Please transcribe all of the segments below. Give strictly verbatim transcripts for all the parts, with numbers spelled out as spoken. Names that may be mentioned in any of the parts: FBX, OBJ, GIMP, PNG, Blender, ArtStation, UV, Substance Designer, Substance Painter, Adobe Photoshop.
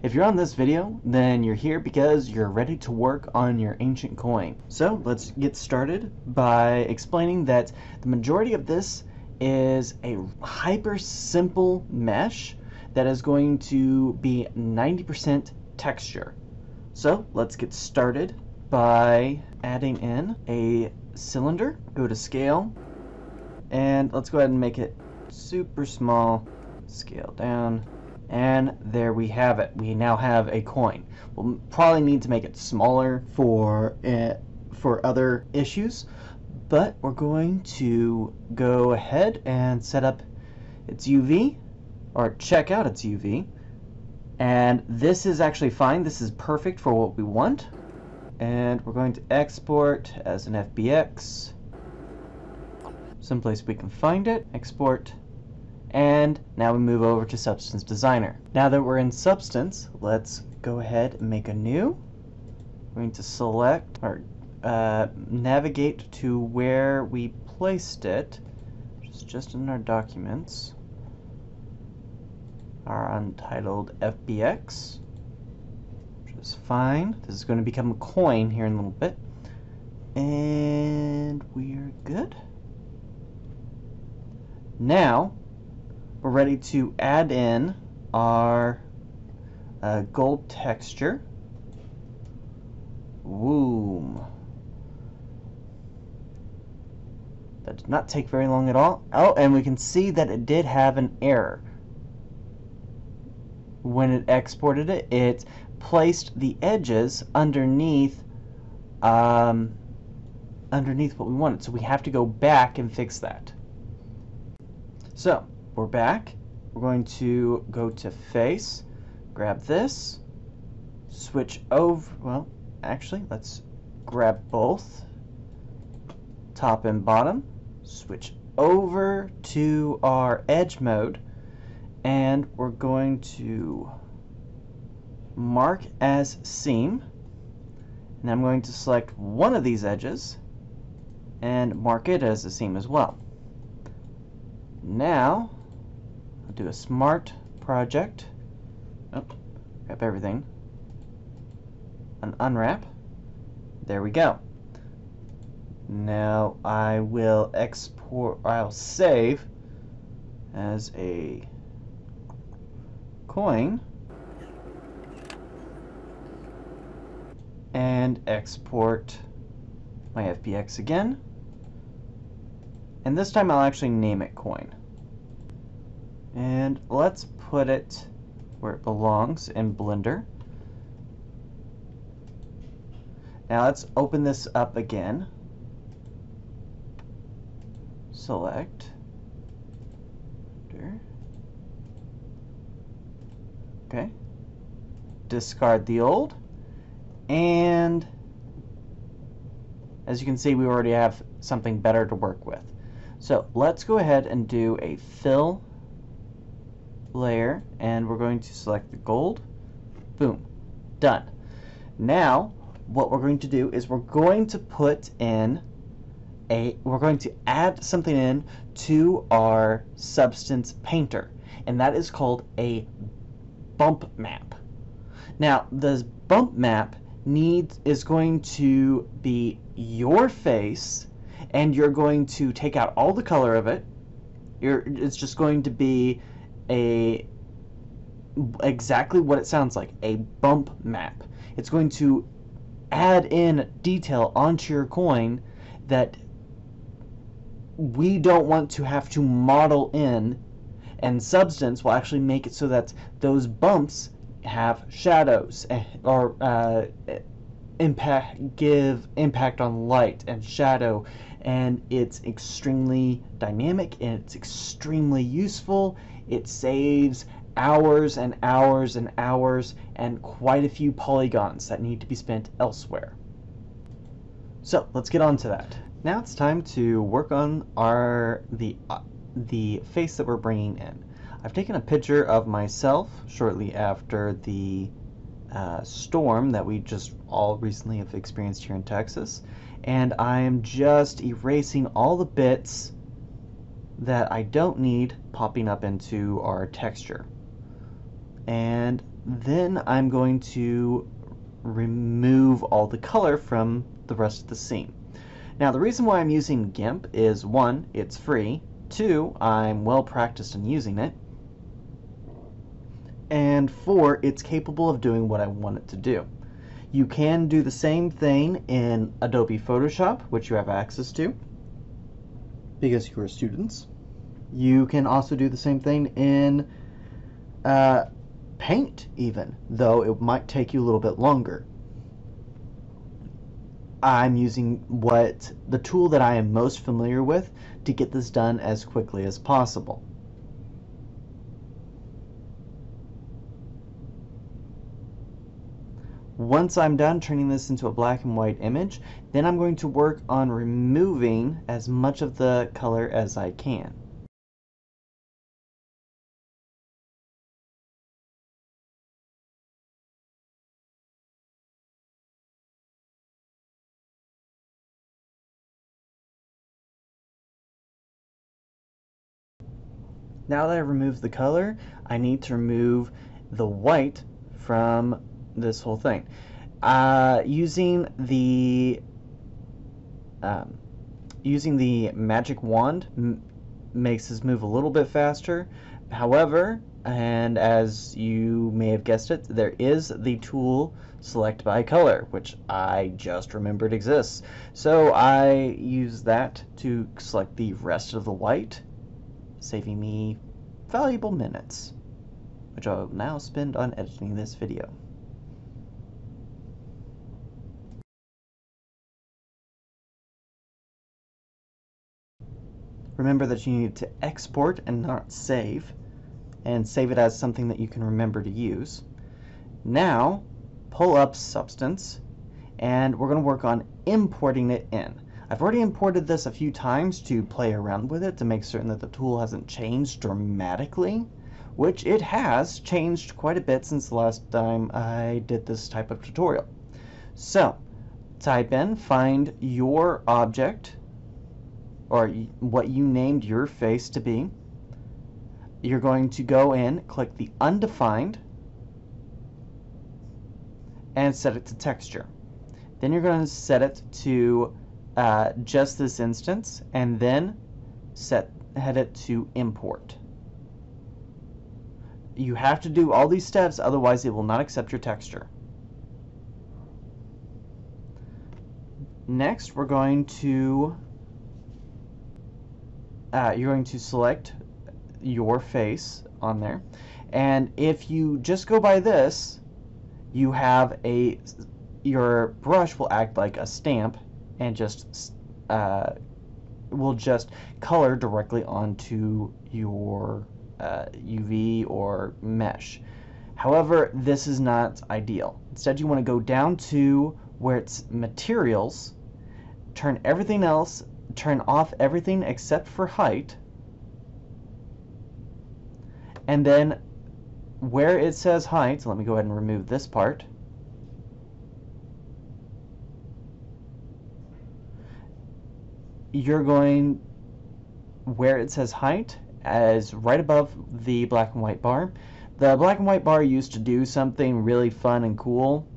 If you're on this video, then you're here because you're ready to work on your ancient coin. So let's get started by explaining that the majority of this is a hyper simple mesh that is going to be ninety percent texture. So let's get started by adding in a cylinder. Go to scale and let's go ahead and make it super small, scale down, and there we have it. We now have a coin. We'll probably need to make it smaller for it, for other issues, but we're going to go ahead and set up its U V, or check out its U V, and this is actually fine. This is perfect for what we want, and we're going to export as an F B X someplace we can find it, export, and now we move over to Substance Designer. Now that we're in Substance, let's go ahead and make a new. We're going to select or uh, navigate to where we placed it, which is just in our documents, our untitled F B X, which is fine. This is going to become a coin here in a little bit, and we're good. Now we're ready to add in our uh, gold texture. Woo. That did not take very long at all. Oh, and we can see that it did have an error. When it exported it, it placed the edges underneath um, underneath what we wanted. So we have to go back and fix that. So we're back. We're going to go to face, grab this, switch over. Well, actually, let's grab both, top and bottom, switch over to our edge mode, and we're going to mark as seam. And I'm going to select one of these edges and mark it as a seam as well. Now, I'll do a smart project. Oh, grab everything. And unwrap. There we go. Now I will export, or I'll save as a coin and export my F B X again. And this time I'll actually name it coin. And let's put it where it belongs in Blender. Now let's open this up again. Select. Okay. Discard the old. And as you can see, we already have something better to work with. So let's go ahead and do a fill layer, and we're going to select the gold. Boom. Done. Now what we're going to do is we're going to put in a we're going to add something in to our Substance Painter, and that is called a bump map. Now this bump map needs is going to be your face, and you're going to take out all the color of it. You're, it's just going to be a exactly what it sounds like, a bump map. It's going to add in detail onto your coin that we don't want to have to model in, and Substance will actually make it so that those bumps have shadows or uh, impact, give impact on light and shadow, and it's extremely dynamic and it's extremely useful. It saves hours and hours and hours and quite a few polygons that need to be spent elsewhere. So let's get on to that. Now it's time to work on our the uh, the face that we're bringing in. I've taken a picture of myself shortly after the uh, storm that we just all recently have experienced here in Texas, and I am just erasing all the bits that I don't need popping up into our texture. And Then I'm going to remove all the color from the rest of the scene. Now the reason why I'm using GIMP is, one, it's free, two, I'm well practiced in using it, and four, it's capable of doing what I want it to do. You can do the same thing in Adobe Photoshop, which you have access to because you are students. You can also do the same thing in uh, Paint even, though it might take you a little bit longer. I'm using what the tool that I am most familiar with to get this done as quickly as possible. Once I'm done turning this into a black and white image, then I'm going to work on removing as much of the color as I can. Now that I've removed the color, I need to remove the white from this whole thing. Uh, using the um, using the magic wand m makes this move a little bit faster. However, and as you may have guessed it, there is the tool Select by Color, which I just remembered exists. So I use that to select the rest of the white, saving me valuable minutes, which I will now spend on editing this video. Remember that you need to export and not save, and save it as something that you can remember to use. Now, pull up Substance, and we're going to work on importing it in. I've already imported this a few times to play around with it to make certain that the tool hasn't changed dramatically, which it has changed quite a bit since the last time I did this type of tutorial. So type in, find your object, or what you named your face to be. You're going to go in, click the undefined, and set it to texture. Then you're going to set it to Uh, just this instance, and then set head it to import. You have to do all these steps, otherwise it will not accept your texture. Next, we're going to uh, you're going to select your face on there, and if you just go by this, you have a your brush will act like a stamp and just uh, will just color directly onto your uh, U V or mesh. However, this is not ideal. Instead, you want to go down to where it's materials, turn everything else, turn off everything except for height, and then where it says height, so let me go ahead and remove this part. You're going where it says height as right above the black and white bar. The black and white bar used to do something really fun and cool,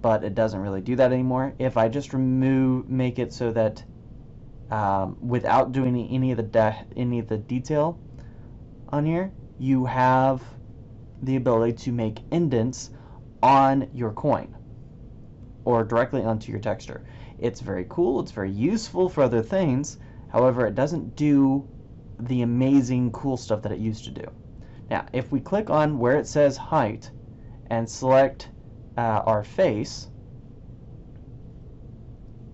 but it doesn't really do that anymore. If I just remove, make it so that um, without doing any, any of the de any of the detail on here, you have the ability to make indents on your coin or directly onto your texture. It's very cool, it's very useful for other things, however it doesn't do the amazing cool stuff that it used to do. Now if we click on where it says height and select uh, our face,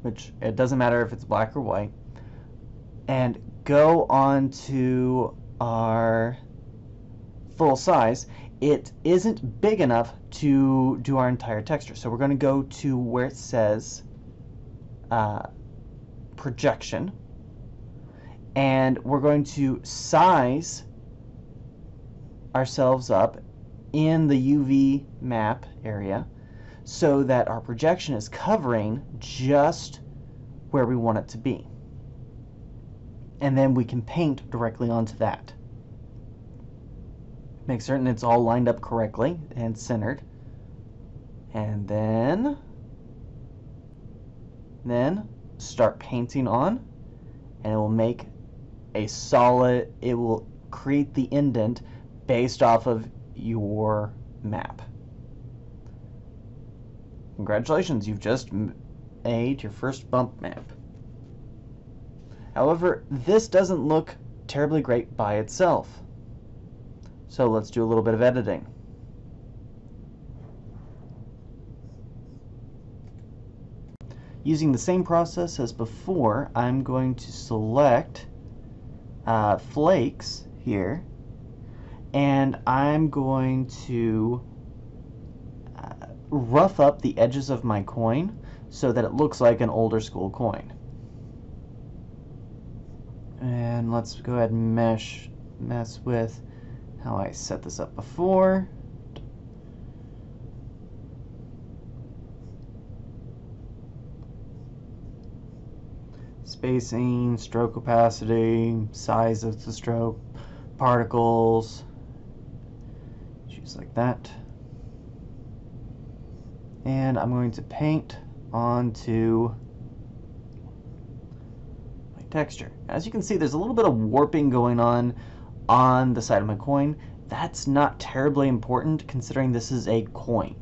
which it doesn't matter if it's black or white, and go on to our full size, it isn't big enough to do our entire texture. So we're going to go to where it says Uh, projection, and we're going to size ourselves up in the U V map area so that our projection is covering just where we want it to be, and then we can paint directly onto that. make certain it's all lined up correctly and centered. And then, then start painting on, and it will make a solid, it will create the indent based off of your map. Congratulations, you've just made your first bump map. However, this doesn't look terribly great by itself. So let's do a little bit of editing. Using the same process as before, I'm going to select uh, flakes here, and I'm going to uh, rough up the edges of my coin so that it looks like an older school coin. And let's go ahead and mesh, mess with how I set this up before. Spacing, stroke opacity, size of the stroke, particles, just like that. And I'm going to paint onto my texture. As you can see, there's a little bit of warping going on on the side of my coin. That's not terribly important considering this is a coin.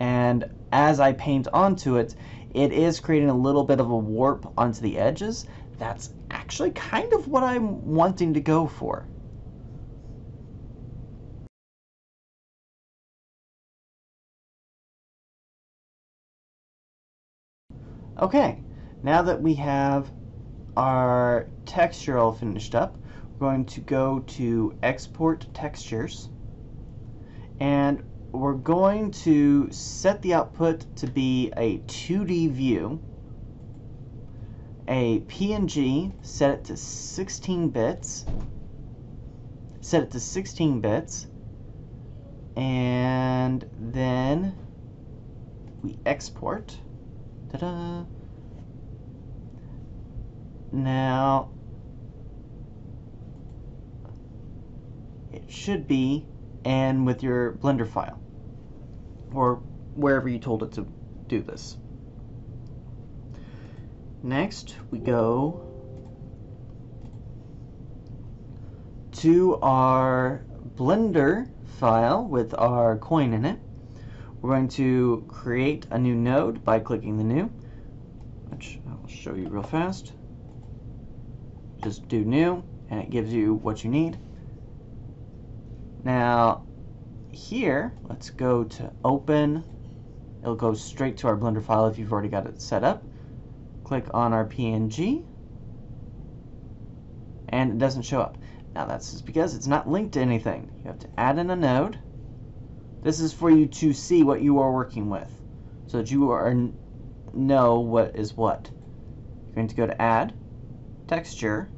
And as I paint onto it, it is creating a little bit of a warp onto the edges. That's actually kind of what I'm wanting to go for. Okay, now that we have our texture all finished up, we're going to go to Export Textures, and we're going to set the output to be a two D view, a P N G, set it to sixteen bits, set it to sixteen bits, and then we export. Ta-da! Now it should be, and with your Blender file, or wherever you told it to do this. Next, we go to our Blender file with our coin in it. We're going to create a new node by clicking the new, which I'll show you real fast. Just do new, and it gives you what you need. Now, here, let's go to open. It'll go straight to our Blender file if you've already got it set up. Click on our P N G, and it doesn't show up. Now, that's just because it's not linked to anything. You have to add in a node. This is for you to see what you are working with, so that you are know what is what. You're going to go to Add, Texture,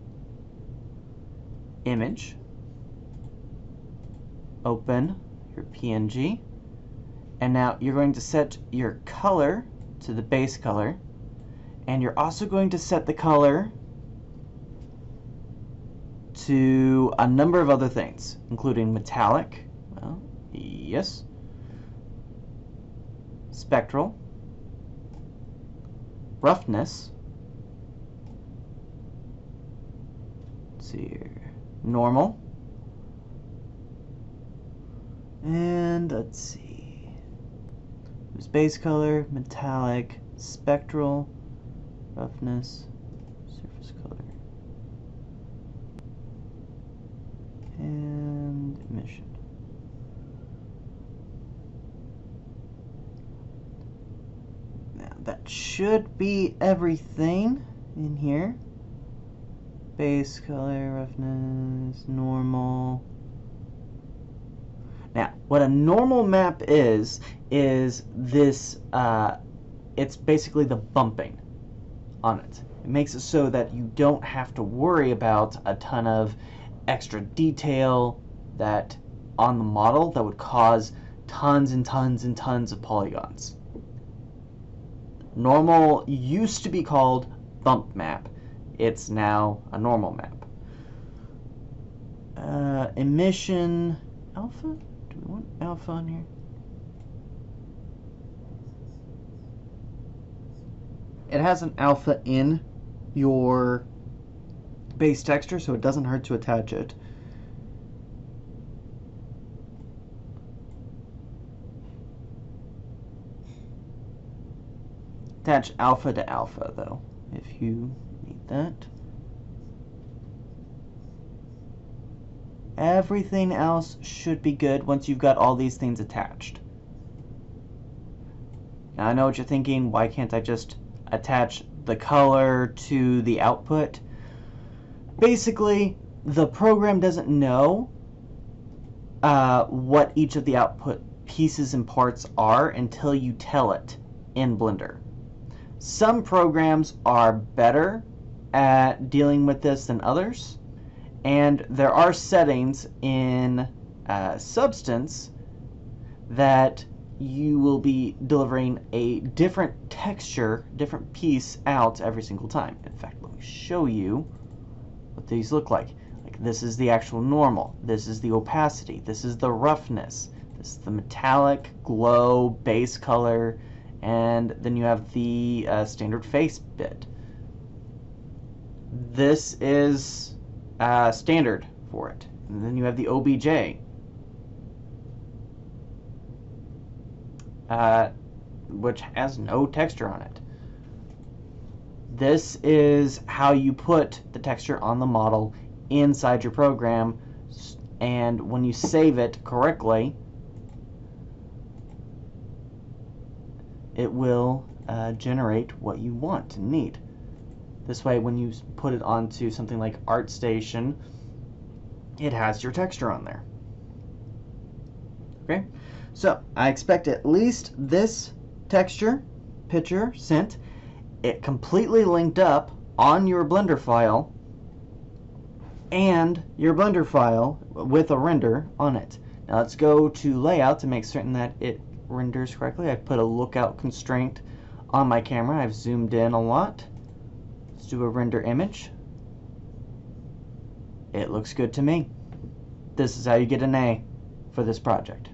Image, open your P N G, and now you're going to set your color to the base color, and you're also going to set the color to a number of other things, including metallic, well, yes, spectral, roughness, let's see here, normal, and let's see, it was base color, metallic, spectral, roughness, surface color, and emission. Now that should be everything in here. Base color, roughness, normal. Now, what a normal map is, is this, uh, it's basically the bumping on it. It makes it so that you don't have to worry about a ton of extra detail that on the model that would cause tons and tons and tons of polygons. Normal used to be called bump map. It's now a normal map. uh, emission alpha. Do we want alpha on here? It has an alpha in your base texture, so it doesn't hurt to attach it. Attach alpha to alpha though, if you need that. Everything else should be good once you've got all these things attached. Now I know what you're thinking, why can't I just attach the color to the output? Basically, the program doesn't know uh, what each of the output pieces and parts are until you tell it in Blender. Some programs are better at dealing with this than others, and there are settings in uh, Substance that you will be delivering a different texture, different piece out every single time. In fact, let me show you what these look like. Like this is the actual normal, this is the opacity, this is the roughness, this is the metallic glow base color, and then you have the uh, standard face bit. This is uh, standard for it, and then you have the O B J. Uh, which has no texture on it. This is how you put the texture on the model inside your program, and when you save it correctly, it will uh, generate what you want and need. This way, when you put it onto something like ArtStation, it has your texture on there. Okay? So I expect at least this texture, picture, sent, it completely linked up on your Blender file and your Blender file with a render on it. Now let's go to layout to make certain that it renders correctly. I've put a lookout constraint on my camera. I've zoomed in a lot. Let's do a render image. It looks good to me. This is how you get an A for this project.